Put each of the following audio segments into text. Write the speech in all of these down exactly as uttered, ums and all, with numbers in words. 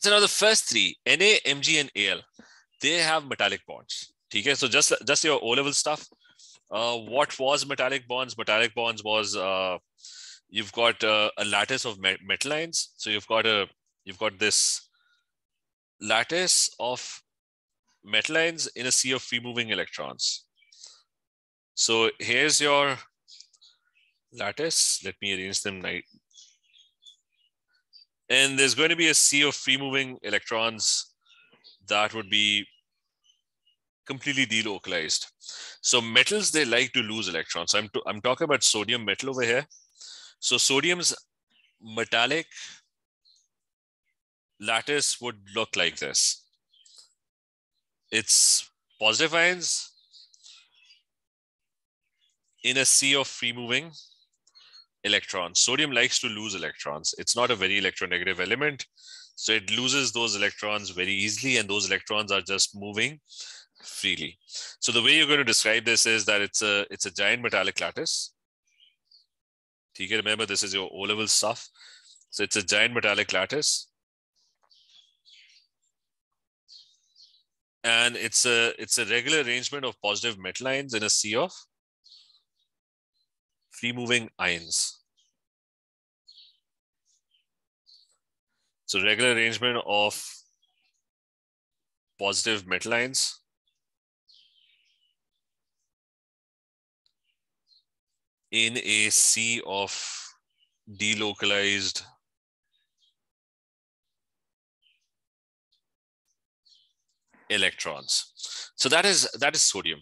So now the first three, N A, M G, and A L, they have metallic bonds. Okay, so just just your O-level stuff. Uh, what was metallic bonds? Metallic bonds was uh, you've got uh, a lattice of met metal lines. So you've got a you've got this lattice of metal lines in a sea of free-moving electrons. So here's your lattice. Let me arrange them right. And there's going to be a sea of free-moving electrons that would be completely delocalized. So metals, they like to lose electrons. So I'm, I'm talking about sodium metal over here. So sodium's metallic lattice would look like this. It's positive ions in a sea of free-moving electrons. Sodium likes to lose electrons. It's not a very electronegative element. So it loses those electrons very easily, and those electrons are just moving freely. So the way you're going to describe this is that it's a it's a giant metallic lattice. You can remember this is your O-level stuff. So it's a giant metallic lattice, and it's a it's a regular arrangement of positive metal ions in a sea of free-moving ions. So regular arrangement of positive metal ions in a sea of delocalized electrons. So that is that is sodium.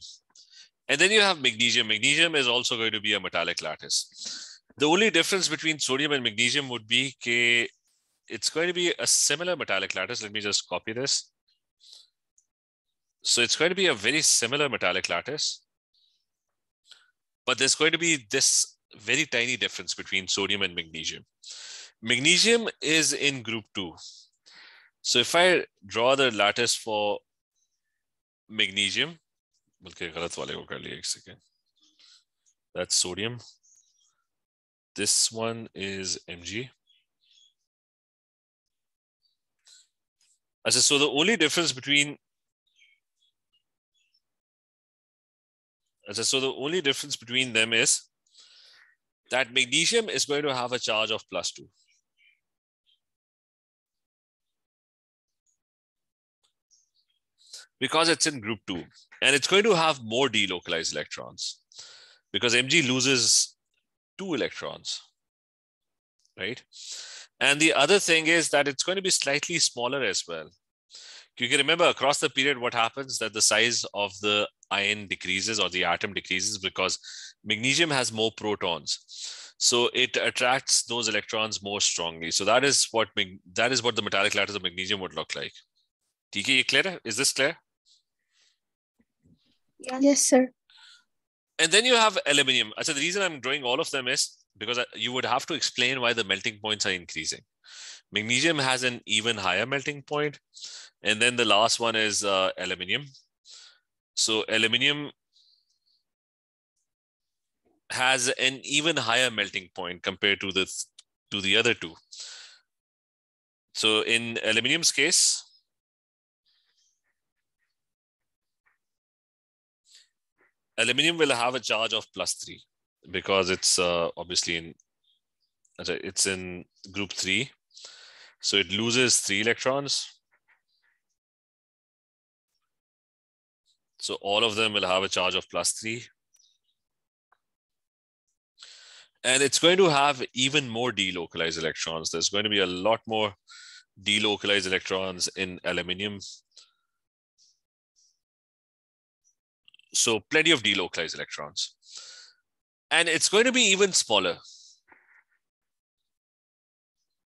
And then you have magnesium. Magnesium is also going to be a metallic lattice. The only difference between sodium and magnesium would be that it's going to be a similar metallic lattice. Let me just copy this. So it's going to be a very similar metallic lattice, but there's going to be this very tiny difference between sodium and magnesium. Magnesium is in group two. So if I draw the lattice for magnesium, that's sodium. This one is Mg. So the only difference between so the only difference between them is that magnesium is going to have a charge of plus two. Because it's in group two, and it's going to have more delocalized electrons because Mg loses two electrons, right? And the other thing is that it's going to be slightly smaller as well. You can remember across the period, what happens that the size of the ion decreases or the atom decreases because magnesium has more protons. So it attracts those electrons more strongly. So that is what, that is what the metallic lattice of magnesium would look like. T K, is this clear? Yes, sir. And then you have aluminum. So the reason I'm drawing all of them is because you would have to explain why the melting points are increasing. Magnesium has an even higher melting point. And then the last one is uh, aluminum. So aluminum has an even higher melting point compared to the, to the other two. So in aluminum's case, aluminum will have a charge of plus three. Because it's uh, obviously in it's in group three, so it loses three electrons. So all of them will have a charge of plus three, and it's going to have even more delocalized electrons. There's going to be a lot more delocalized electrons in aluminum. So plenty of delocalized electrons. And it's going to be even smaller.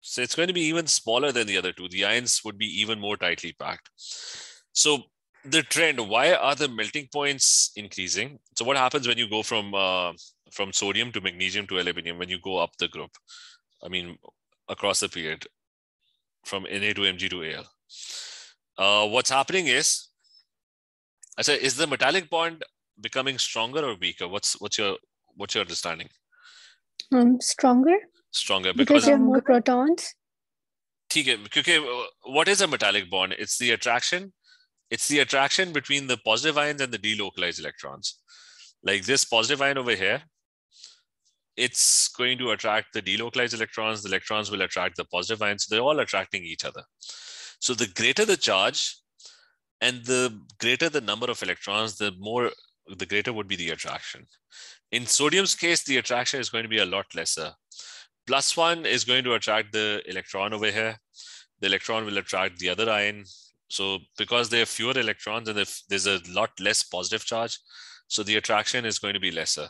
So it's going to be even smaller than the other two. The ions would be even more tightly packed. So the trend, why are the melting points increasing? So what happens when you go from, uh, from sodium to magnesium to aluminum, when you go up the group, I mean, across the period, from N A to M G to A L? Uh, what's happening is, I said, is the metallic bond becoming stronger or weaker? What's, what's your... What's your understanding? Um, stronger. Stronger because, because there are more protons. What is a metallic bond? It's the attraction. It's the attraction between the positive ions and the delocalized electrons. Like this positive ion over here, it's going to attract the delocalized electrons. The electrons will attract the positive ions. They're all attracting each other. So the greater the charge and the greater the number of electrons, the more, the greater would be the attraction. In sodium's case, the attraction is going to be a lot lesser. Plus one is going to attract the electron over here. The electron will attract the other ion. So because there are fewer electrons and if there's a lot less positive charge, so the attraction is going to be lesser.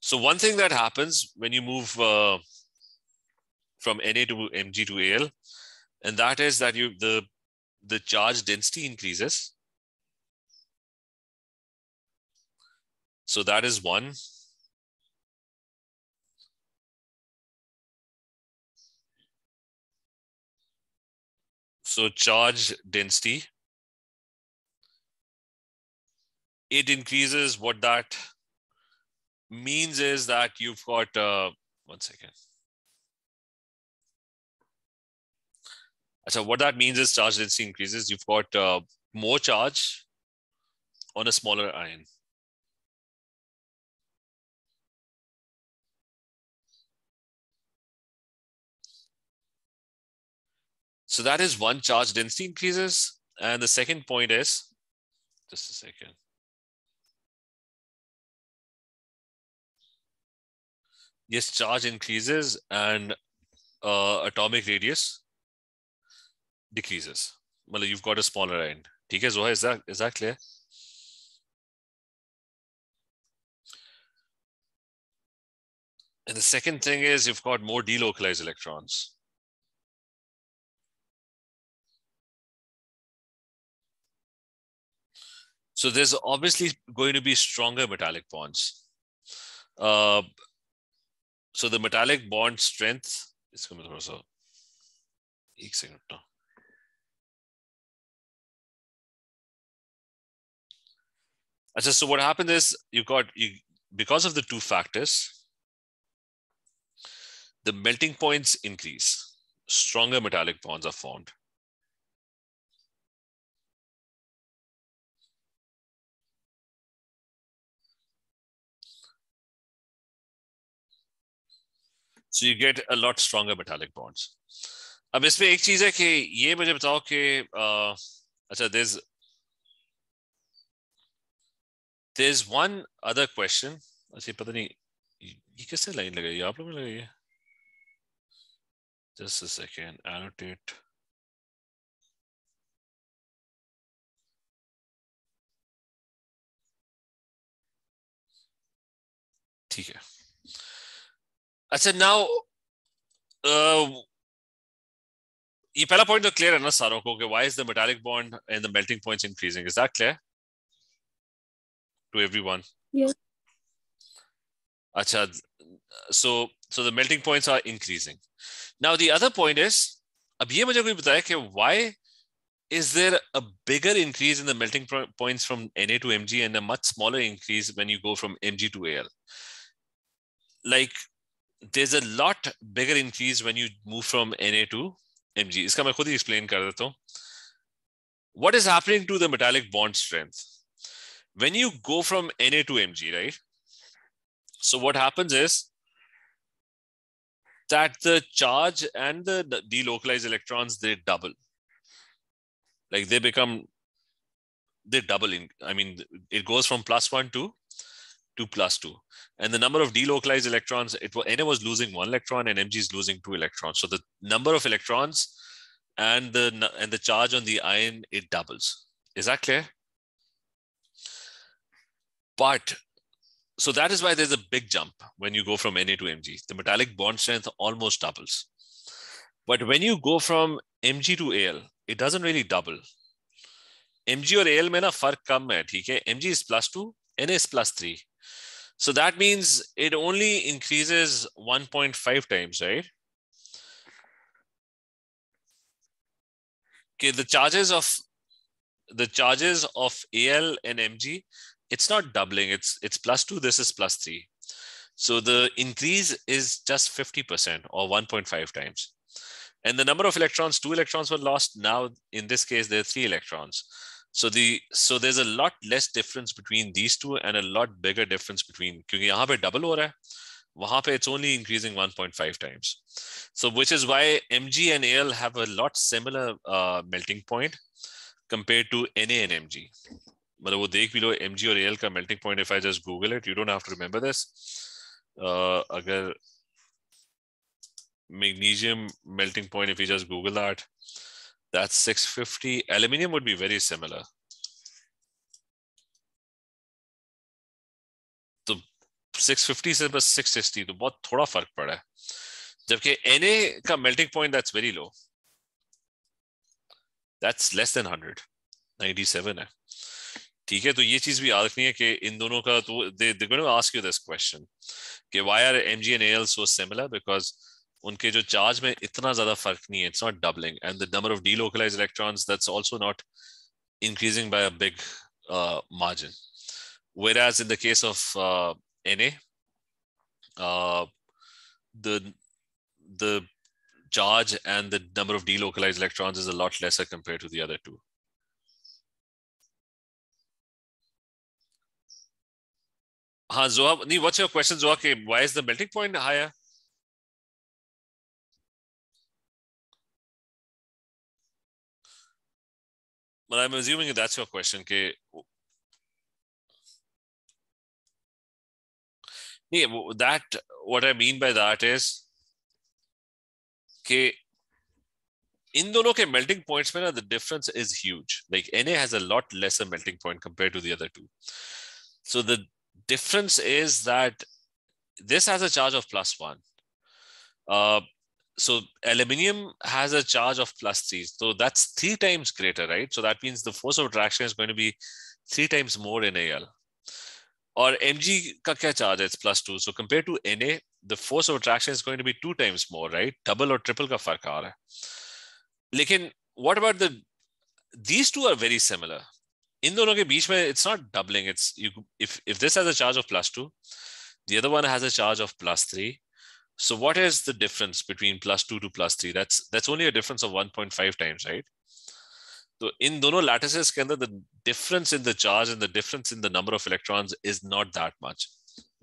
So one thing that happens when you move uh, from Na to Mg to Al, and that is that you the the charge density increases. So that is one. So charge density, it increases. What that means is that you've got, uh, one second. So what that means is charge density increases. You've got uh, more charge on a smaller ion. So that is one, charge density increases. And the second point is, just a second. Yes, charge increases and uh, atomic radius decreases. Well, you've got a smaller ion. Okay, Zoha, is that, is that clear? And the second thing is you've got more delocalized electrons. So there's obviously going to be stronger metallic bonds. Uh, so the metallic bond strength is coming from so. So what happened is you got you because of the two factors, the melting points increase. Stronger metallic bonds are formed. So you get a lot stronger metallic bonds. Now, there's one thing that there's there's one other question. Just a second, annotate. Okay. I said now, uh, ये पहला point तो clear है ना सारों को कि why is the metallic bond and the melting points increasing? Is that clear to everyone? Yes. Achha, so so the melting points are increasing. Now the other point is, अब ये मुझे कोई बताए कि why is there a bigger increase in the melting points from Na to Mg and a much smaller increase when you go from Mg to Al? Like there's a lot bigger increase when you move from Na to Mg. Iska main khud hi explain kar deta hu. What is happening to the metallic bond strength? When you go from Na to Mg, right? So what happens is that the charge and the delocalized electrons, they double. Like they become, they double in, I mean, it goes from plus one to two plus two. And the number of delocalized electrons, it was, Na was losing one electron and Mg is losing two electrons. So the number of electrons and the, and the charge on the ion, it doubles. Is that clear? But, so that is why there's a big jump when you go from Na to Mg. The metallic bond strength almost doubles. But when you go from Mg to Al, it doesn't really double. Mg or Al mein na fark kam hai, theek hai? Mg is plus two, Na is plus three. So that means it only increases one point five times, right? Okay, the charges of the charges of Al and Mg, it's not doubling. It's it's plus two. This is plus three. So the increase is just fifty percent or one point five times. And the number of electrons, two electrons were lost. Now, in this case, there are three electrons. So the so there's a lot less difference between these two and a lot bigger difference between, because double ho raha hai, wahan pe it's only increasing one point five times. So which is why Mg and Al have a lot similar uh, melting point compared to Na and Mg. Mg or Al ka melting point, if I just Google it, you don't have to remember this. Uh, agar magnesium melting point, if you just Google that, that's six fifty. Aluminium would be very similar. So six fifty is about six sixty. So बहुत थोड़ा फर्क पड़ा है. जबकि Na का melting point, that's very low. That's less than one hundred. ninety-seven है. ठीक है, तो ये चीज भी याद रखनी है कि इन दोनों का तो they they're going to ask you this question कि why are Mg and Al so similar? Because उनके जो चार्ज में इतना ज़्यादा फर्क नहीं है, it's not doubling, and the number of delocalized electrons, that's also not increasing by a big uh, margin. Whereas in the case of uh, Na, uh, the the charge and the number of delocalized electrons is a lot lesser compared to the other two. Haan, Zoha, what's your question, Zoha? Why is the melting point higher? But I'm assuming that's your question. Ke, yeah, that what I mean by that is ke, in dono ke melting points, mein na, the difference is huge. Like Na has a lot lesser melting point compared to the other two. So the difference is that this has a charge of plus one. Uh, So aluminium has a charge of plus three. So that's three times greater, right? So that means the force of attraction is going to be three times more in Al. Or Mg ka kya charge? It's plus two. So compared to Na, the force of attraction is going to be two times more, right? Double or triple ka fark aa raha hai. Lekin what about the, these two are very similar. In dono ke beech mein, it's not doubling. It's you, if, if this has a charge of plus two, the other one has a charge of plus three. So what is the difference between plus two to plus three? That's that's only a difference of one point five times, right? So in dono lattices, the difference in the charge and the difference in the number of electrons is not that much.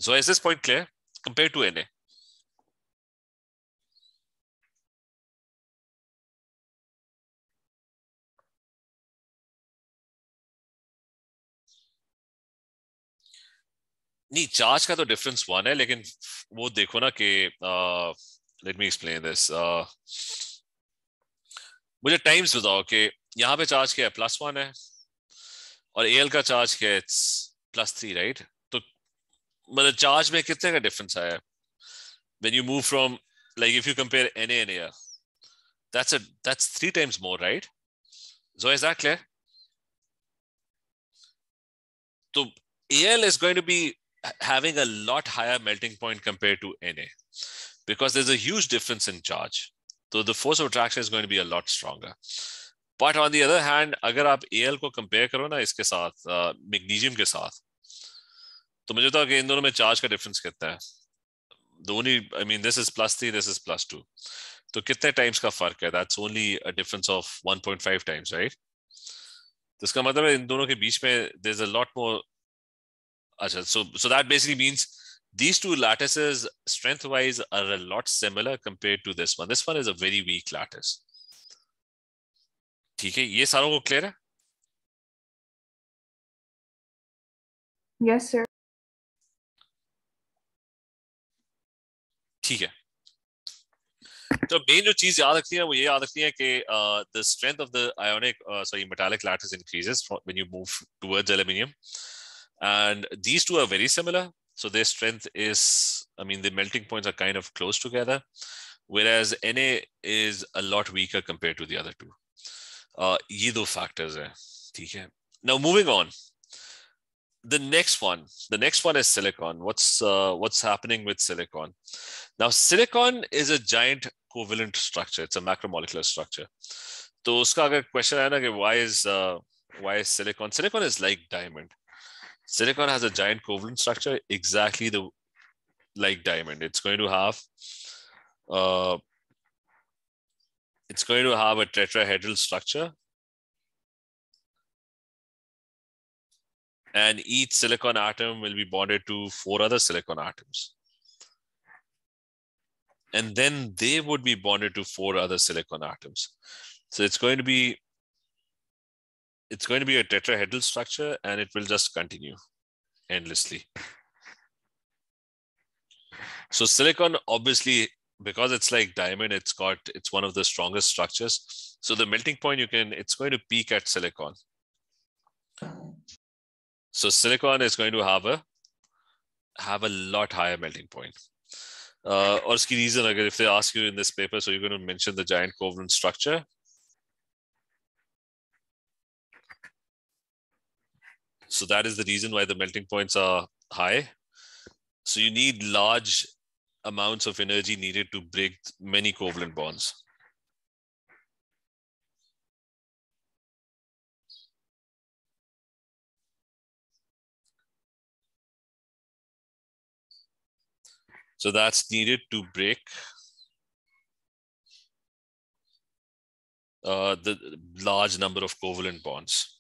So is this point clear compared to Na? नहीं charge का तो difference one है लेकिन वो देखो ना कि let me explain this uh, मुझे टाइम्स बताओ कि यहाँ पे चार्ज क्या है प्लस one है और Al का चार्ज क्या है प्लस three राइट तो मतलब चार्ज में कितने का डिफरेंस आया when you move from like if you compare Na and Al that's a that's three times more right so is that clear तो Al is going to be having a lot higher melting point compared to Na because there's a huge difference in charge. So the force of attraction is going to be a lot stronger. But on the other hand, agar aap Al ko compare karo na iske saath, uh, magnesium ke saath, to mujhe tha ki in dono mein charge ka difference kitna hai? The only, I mean, this is plus three, this is plus two. So kitne times ka fark hai? That's only a difference of one point five times, right? Iska matlab hai in dono ke beech mein, there's a lot more. So, so that basically means these two lattices strength-wise are a lot similar compared to this one. This one is a very weak lattice. ठीक है, ये सारों को clear है? Yes, sir. ठीक है. So main जो चीज़ याद रखनी है वो ये याद रखनी है कि uh, the strength of the ionic, uh, sorry, metallic lattice increases when you move towards aluminium. And these two are very similar. So their strength is, I mean, the melting points are kind of close together, whereas Na is a lot weaker compared to the other two. Uh, ye do factors hai. hai. Now moving on. The next one, the next one is silicon. What's, uh, what's happening with silicon? Now silicon is a giant covalent structure. It's a macromolecular structure. So uska agar question hai na ki why is, uh, why is silicon? Silicon is like diamond. Silicon has a giant covalent structure, exactly the like diamond. It's going to have uh, It's going to have a tetrahedral structure. And each silicon atom will be bonded to four other silicon atoms. And then they would be bonded to four other silicon atoms. So it's going to be, it's going to be a tetrahedral structure, and it will just continue endlessly. So silicon, obviously, because it's like diamond, it's got, it's one of the strongest structures. So the melting point, you can, it's going to peak at silicon. So silicon is going to have a, have a lot higher melting point. Uh, or iski reason, again, if they ask you in this paper, so you're going to mention the giant covalent structure. So that is the reason why the melting points are high. So you need large amounts of energy needed to break many covalent bonds. So that's needed to break uh, the large number of covalent bonds.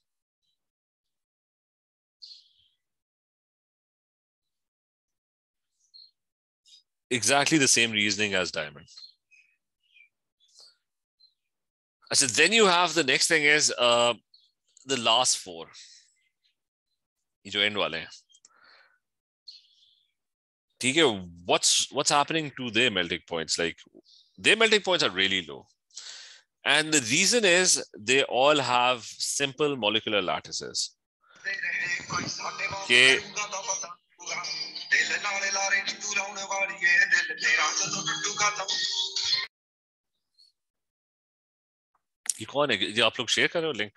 Exactly the same reasoning as diamond. I said, then you have the next thing is uh, the last four. What's, what's happening to their melting points? Like their melting points are really low. And the reason is they all have simple molecular lattices. Okay. You कौन है जी आप लोग share कर रहे हो link?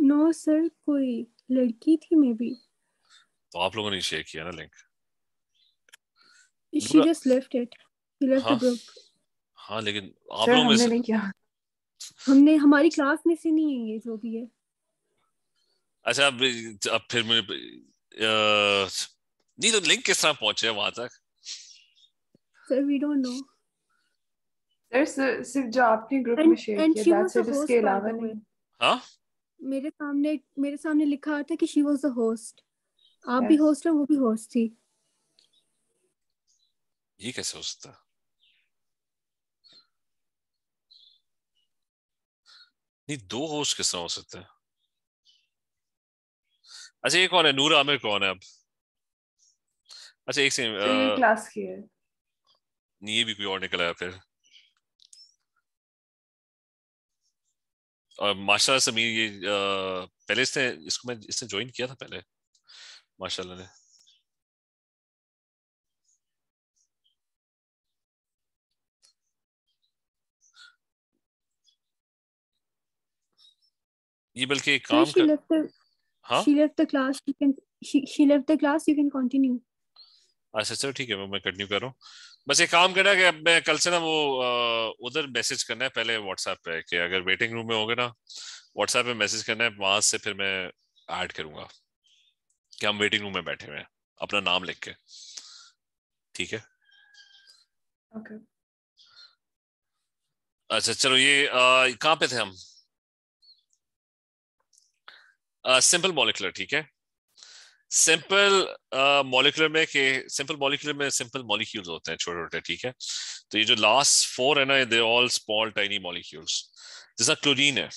No sir, कोई लड़की थी maybe. तो आप लोगों ने शेयर किया ना link? She just left it. She left the group. हाँ लेकिन आप लोगों में हमने क्या? हमने हमारी क्लास में से नहीं है ये जो भी है. अच्छा अब अब फिर मैं Uh, नहीं तो लिंक किस तरह पहुंचे वहां तक? Sir, we don't know. Sir, सिर्फ जो आपने ग्रुप में शेयर किया था सिर्फ इसके अलावा नहीं. हाँ? मेरे सामने मेरे सामने लिखा था कि she was the host. आप भी होस्ट हैं, वो भी होस्ट थी. ये कैसे हो सकता? नहीं दो होस्ट किस तरह हो सकते हैं? अच्छा ये कौन है नूर आमिर कौन है अब अच्छा एक से ये क्लास की है नहीं ये भी कोई और निकला है फिर और माशाल्लाह समीर ये पहले इसने इसको मैं इसने ज्वाइन किया था पहले माशाल्लाह ने ये बल्कि काम कर Huh? She left the class. You can. She she left the class. You can continue. अच्छा चलो ठीक है मैं मैं continue कर रहा हूँ. बस एक काम करना कि अब मैं कल से ना वो उधर message करना है पहले WhatsApp पे कि अगर waiting room में होगे ना WhatsApp पे message करना है वहाँ से फिर मैं add करूँगा कि हम waiting room में बैठे हुए हैं अपना नाम लिख के ठीक है. Okay. अच्छा चलो ये कहाँ पे थे हम? सिंपल मॉलिक्यूलर ठीक है सिंपल मॉलिक्यूलर में के सिंपल मॉलिक्यूलर में सिंपल मॉलिक्यूल्स होते हैं छोटे छोटे ठीक है तो ये जो लास्ट फोर है ना they all small tiny molecules जैसा क्लोरीन है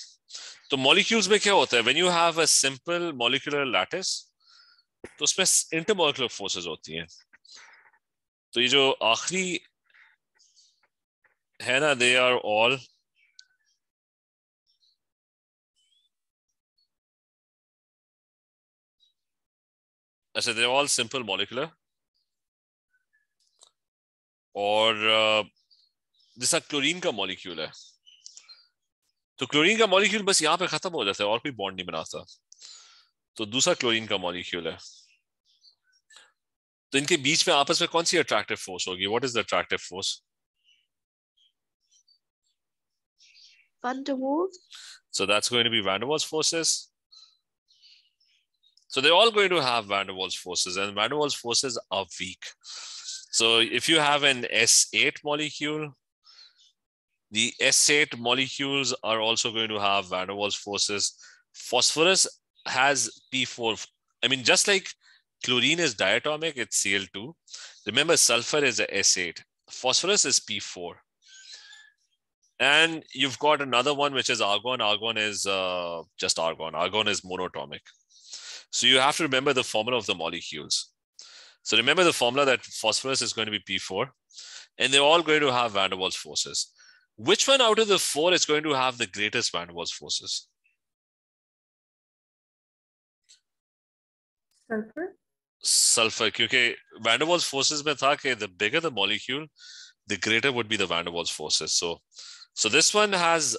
तो मॉलिक्यूल्स में क्या होता है when you have a simple molecular lattice तो उसमें इंटरमॉलिक्यूलर फोर्सेज होती हैं तो ये जो आखिरी है ना they are all So they're all simple molecular, or uh, this is chlorine का molecule है. तो chlorine का molecule बस यहाँ पे खत्म हो जाता है और कोई bond नहीं बनाता. तो दूसरा chlorine का molecule है. तो इनके बीच में आपस में कौन सी attractive force होगी? What is the attractive force? Van der Waals. So that's going to be Van der Waals forces. So they're all going to have Van der Waals forces, and Van der Waals forces are weak. So if you have an S eight molecule, The S eight molecules are also going to have Van der Waals forces. Phosphorus has P four. I mean, just like chlorine is diatomic, it's C l two. Remember, sulfur is a S eight. Phosphorus is P four. And you've got another one, which is argon. Argon is uh, just argon. Argon is monoatomic. So you have to remember the formula of the molecules. So remember the formula that phosphorus is going to be P four. And they're all going to have Van der Waals forces. Which one out of the four is going to have the greatest Van der Waals forces? Sulfur. Sulfur, because Van der Waals forces mein tha ke the bigger the molecule, the greater would be the Van der Waals forces. So, so this one has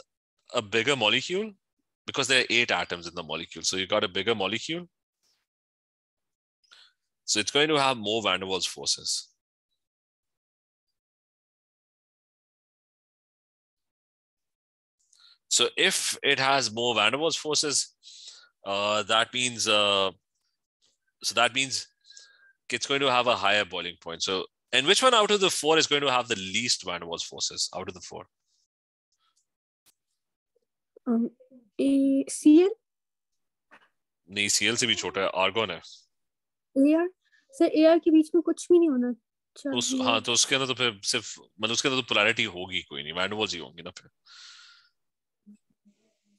a bigger molecule because there are eight atoms in the molecule. So you got a bigger molecule. So it's going to have more Van der Waals forces. So if it has more Van der Waals forces, uh, that means uh, so that means it's going to have a higher boiling point. So, and which one out of the four is going to have the least Van der Waals forces out of the four? Um, e Cl. नहीं, Cl से भी छोटा है, argon है. Ar, sir, Ar के बीच में कुछ भी नहीं होना चाहिए. हाँ, तो उसके अंदर तो फिर सिर्फ मतलब उसके अंदर तो polarity होगी कोई नहीं, Van der Waals ही होंगी ना फिर.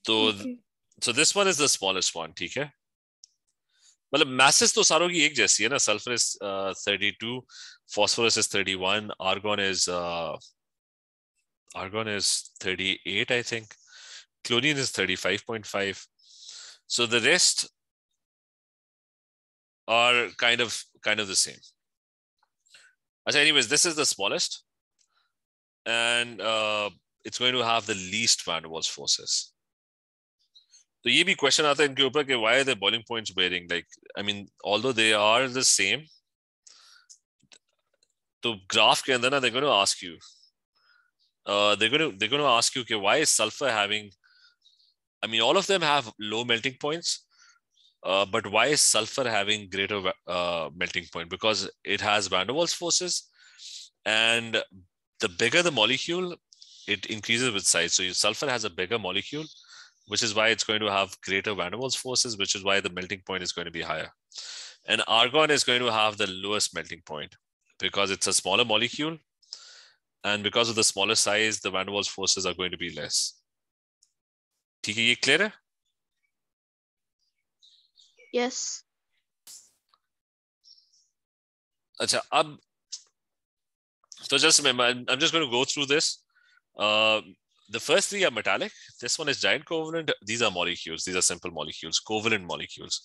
So, okay. So this one is the smallest one, ठीक है? मतलब masses तो सारों की एक जैसी है ना. Sulfur is uh, thirty-two, phosphorus is thirty-one, argon is uh, argon is thirty-eight, I think. Chlorine is thirty-five point five. So the rest are kind of kind of the same. So, anyways, this is the smallest, and uh, it's going to have the least Van der Waals forces. So ye bhi question aata hai inke upar ke why are the boiling points varying? Like, I mean, although they are the same, to graph ke andar na, they're going to ask you. Uh, they're going to they're going to ask you, okay, why is sulfur having? I mean, all of them have low melting points, uh, but why is sulfur having greater uh, melting point? Because it has Van der Waals forces, and the bigger the molecule, it increases with size. So sulfur has a bigger molecule, which is why it's going to have greater Van der Waals forces, which is why the melting point is going to be higher. And argon is going to have the lowest melting point because it's a smaller molecule. And because of the smaller size, the Van der Waals forces are going to be less. Theek hai, ye clear hai? Yes. Achha, ab, so just remember, I'm, I'm just going to go through this. Uh, The first three are metallic. This one is giant covalent. These are molecules. These are simple molecules, covalent molecules,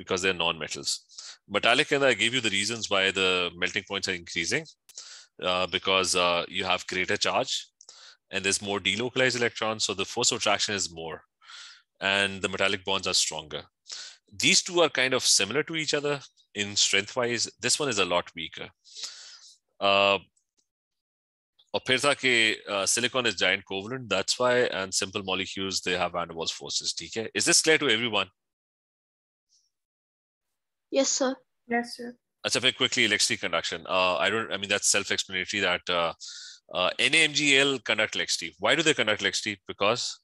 because they're non-metals. Metallic, and I gave you the reasons why the melting points are increasing, uh, because uh, you have greater charge and there's more delocalized electrons. So the force of attraction is more and the metallic bonds are stronger. These two are kind of similar to each other in strength wise. This one is a lot weaker. Uh, And then uh, silicon is giant covalent, that's why, and simple molecules, they have Van der Waals forces. Is this clear to everyone? Yes, sir. Yes, sir. Achha, very quickly, electric conduction. Uh, I don't, I mean, that's self-explanatory that uh, uh, N A M G L conduct electricity. Why do they conduct electricity? Because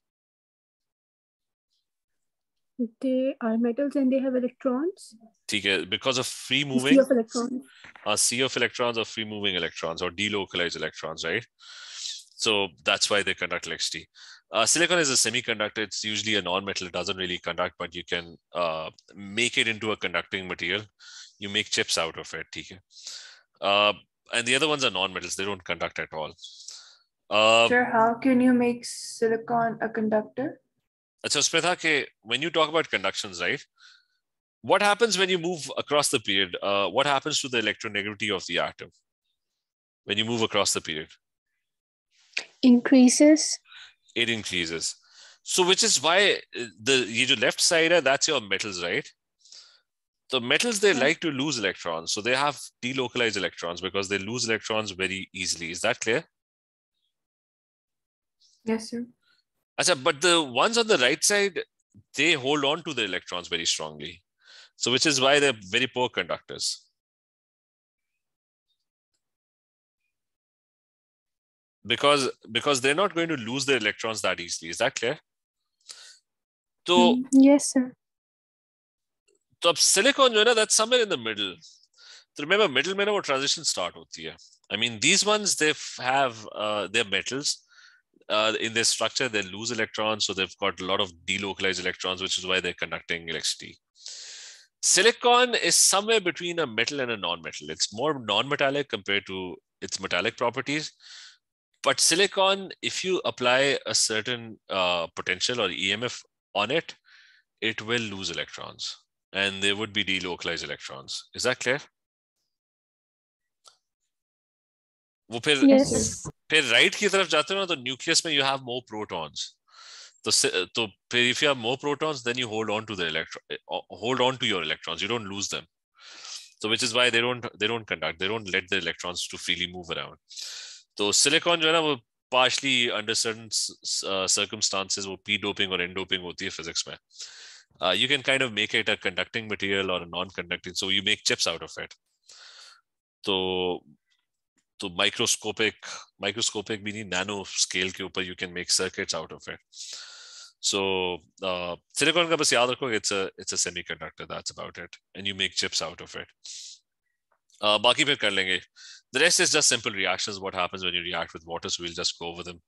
they are metals and they have electrons. Because of free moving, C of electrons, uh, C of electrons or free moving electrons or delocalized electrons, right? So that's why they conduct electricity. Uh, silicon is a semiconductor. It's usually a non-metal. It doesn't really conduct, but you can uh, make it into a conducting material. You make chips out of it. Uh, and the other ones are non-metals. They don't conduct at all. Uh, sure, how can you make silicon a conductor? So, Smita, when you talk about conductions, right? What happens when you move across the period? Uh, what happens to the electronegativity of the atom when you move across the period? Increases. It increases. So, which is why the your left side, that's your metals, right? So, metals, they like to lose electrons. So, they have delocalized electrons because they lose electrons very easily. Is that clear? Yes, sir. But the ones on the right side, they hold on to the electrons very strongly. So which is why they're very poor conductors. because because they're not going to lose their electrons that easily. Is that clear? So yes, sir. So silicon, you know, that's somewhere in the middle. So remember, middle mein wo transition start hoti hai. I mean, these ones, they have uh, their metals. Uh, in their structure, they lose electrons, so they've got a lot of delocalized electrons, which is why they're conducting electricity. Silicon is somewhere between a metal and a non-metal. It's more non-metallic compared to its metallic properties. But silicon, if you apply a certain uh, potential or E M F on it, it will lose electrons, and there would be delocalized electrons. Is that clear? Yes. If right ki taraf jate ho, the nucleus mein you have more protons. So, so if you have more protons, then you hold on to the electron, hold on to your electrons. You don't lose them. So which is why they don't they don't conduct. They don't let the electrons to freely move around. So silicon, jo na, wo partially under certain uh, circumstances, wo p-doping or n-doping hoti hai physics mein. Uh, you can kind of make it a conducting material or a non-conducting. So you make chips out of it. So. So microscopic, microscopic meaning nano scale ke upar you can make circuits out of it. So uh, silicon ka bas yaad rakho, it's a it's a semiconductor. That's about it, and you make chips out of it. Uh, baaki phir kar lenge. The rest is just simple reactions. What happens when you react with water? So we'll just go over them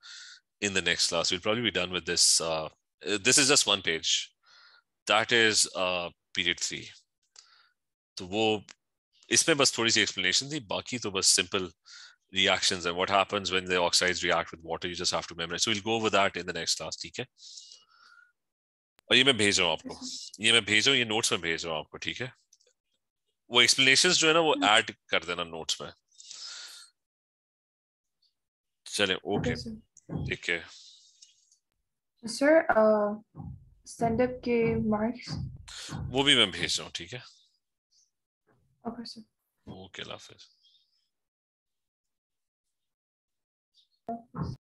in the next class. We'll probably be done with this. Uh, this is just one page. That is uh, period three. So wo isme bas thodi si explanation thi, baaki to bas simple reactions and what happens when the oxides react with water. You just have to memorize. So we'll go over that in the next class. ठीक है? और ये मैं भेज रहा हूँ आपको. ये मैं भेज रहा हूँ. ये notes में भेज रहा हूँ आपको. ठीक है? वो explanations जो है ना वो add कर देना notes में. चलें. Okay. ठीक है. Sir, uh, stand up के marks. वो भी मैं भेज रहा हूँ. ठीक है? Okay, sir. Okay, love it.